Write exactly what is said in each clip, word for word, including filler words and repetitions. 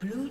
Blue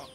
Ha ha!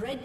Red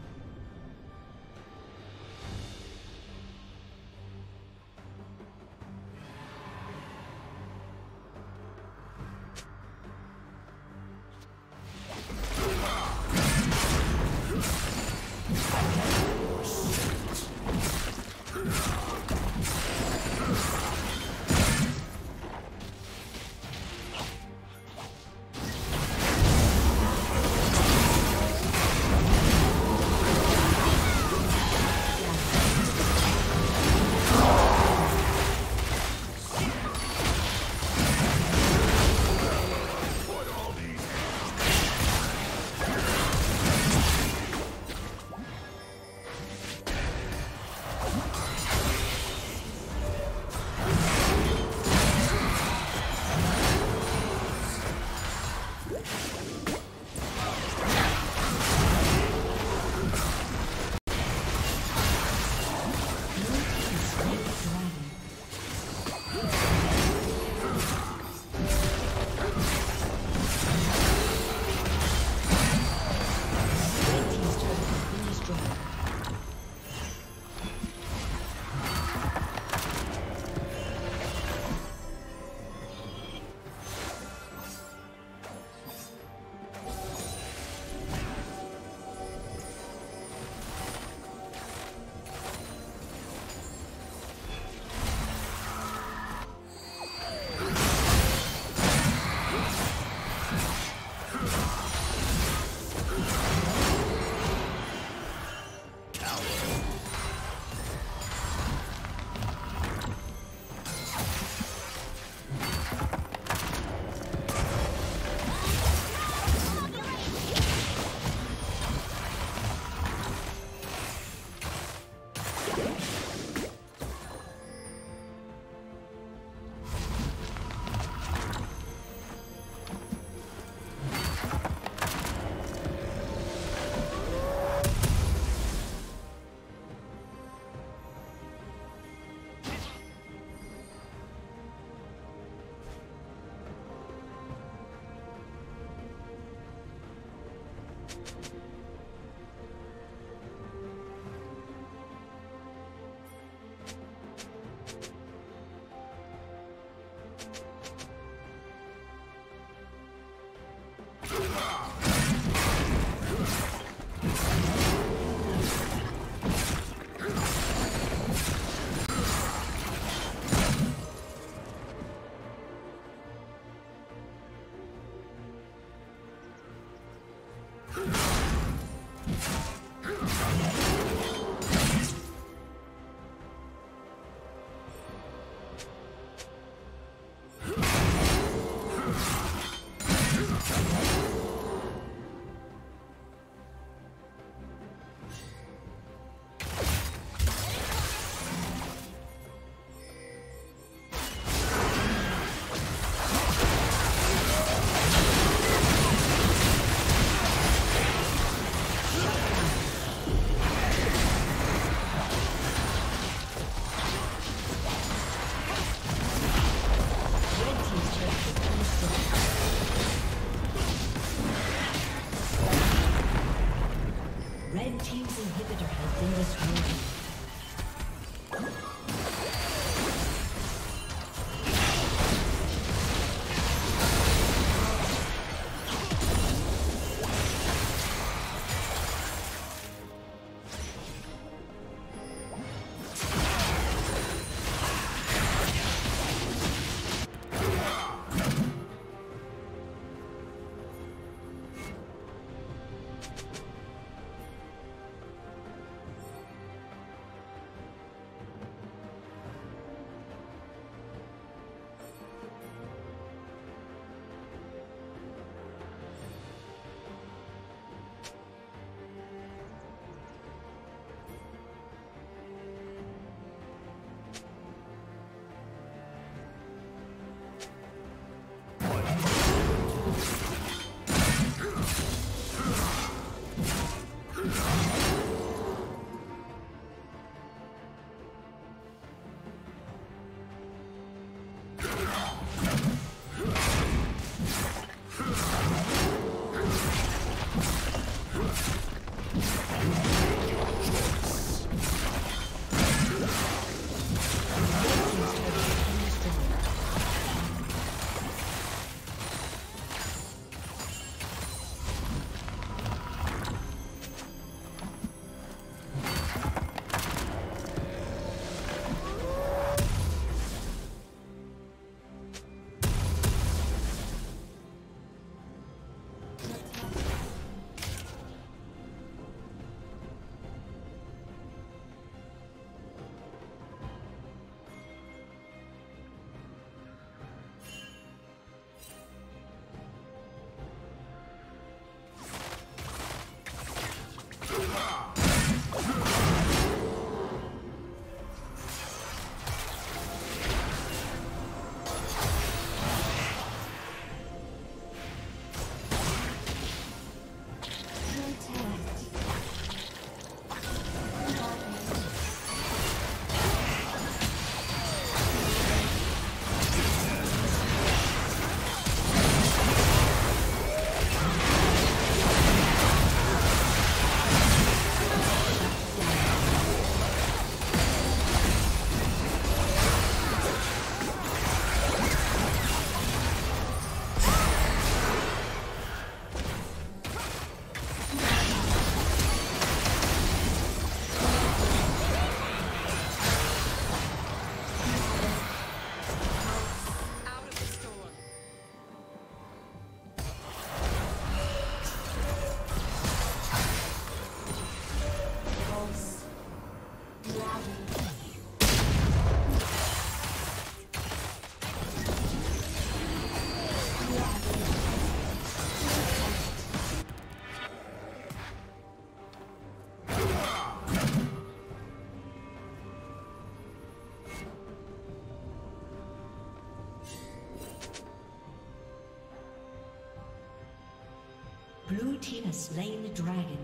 team has slain the dragon.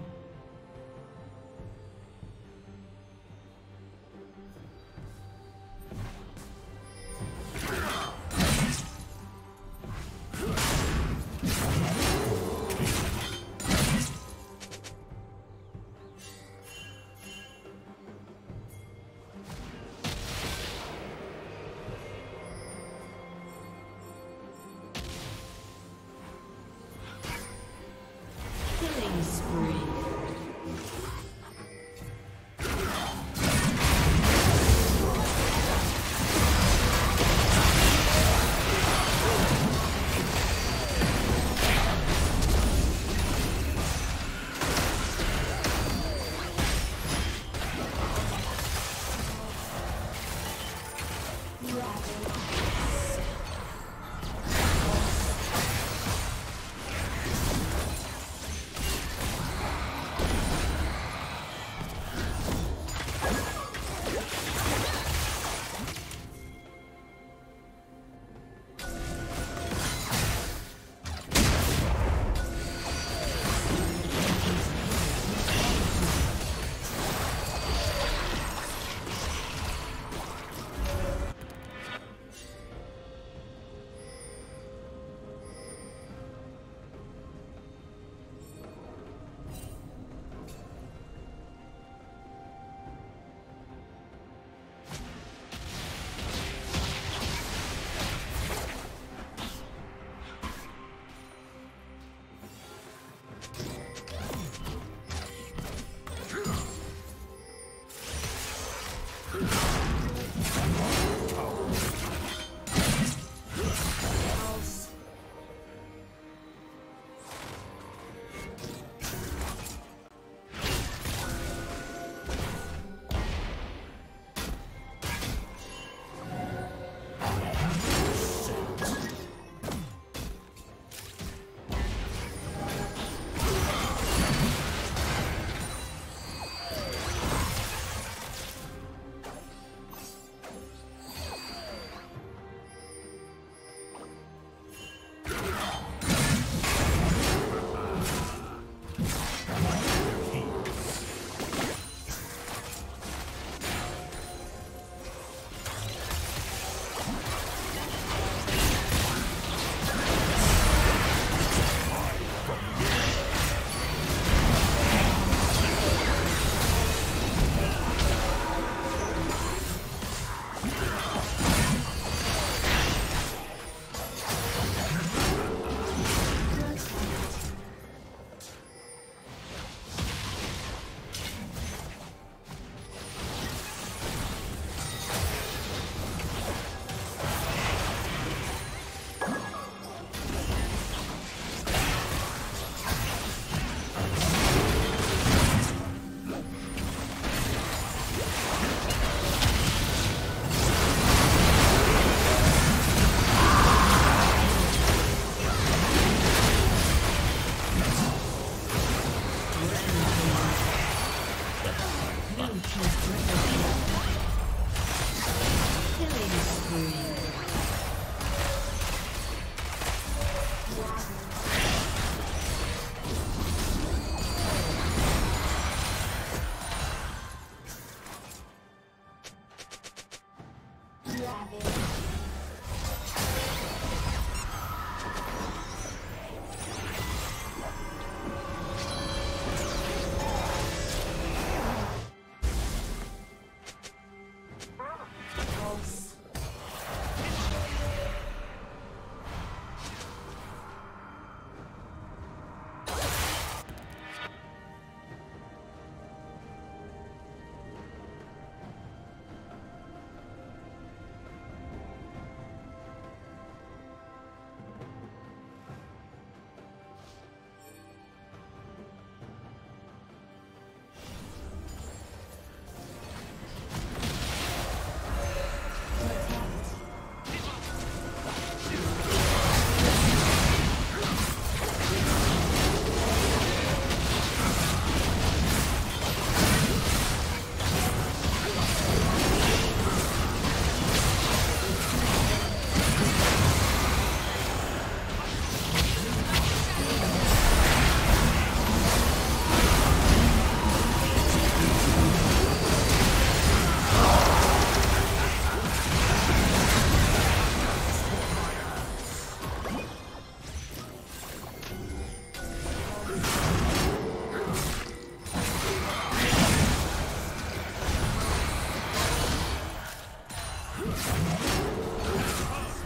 A summoner has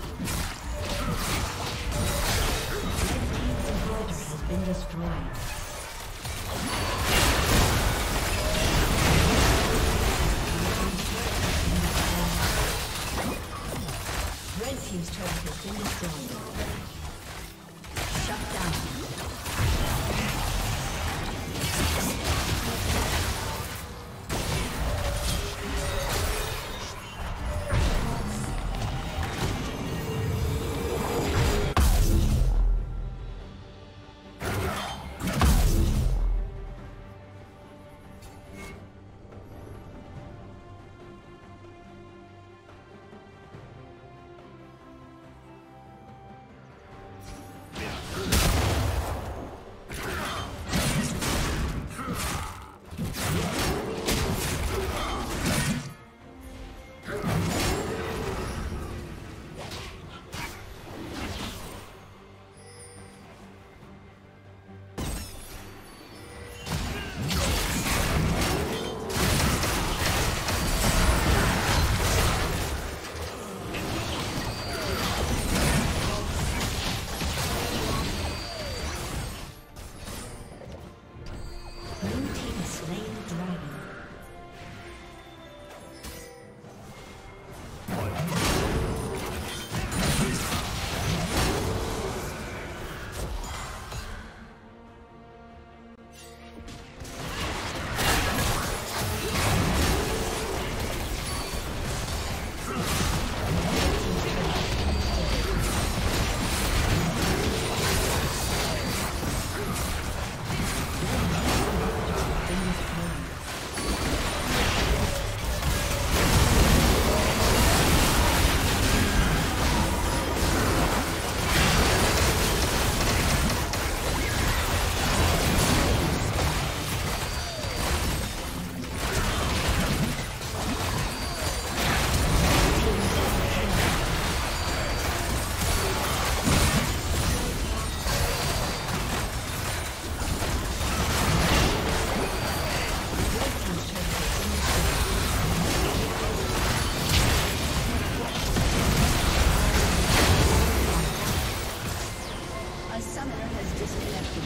disconnected.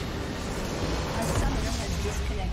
A summoner has disconnected.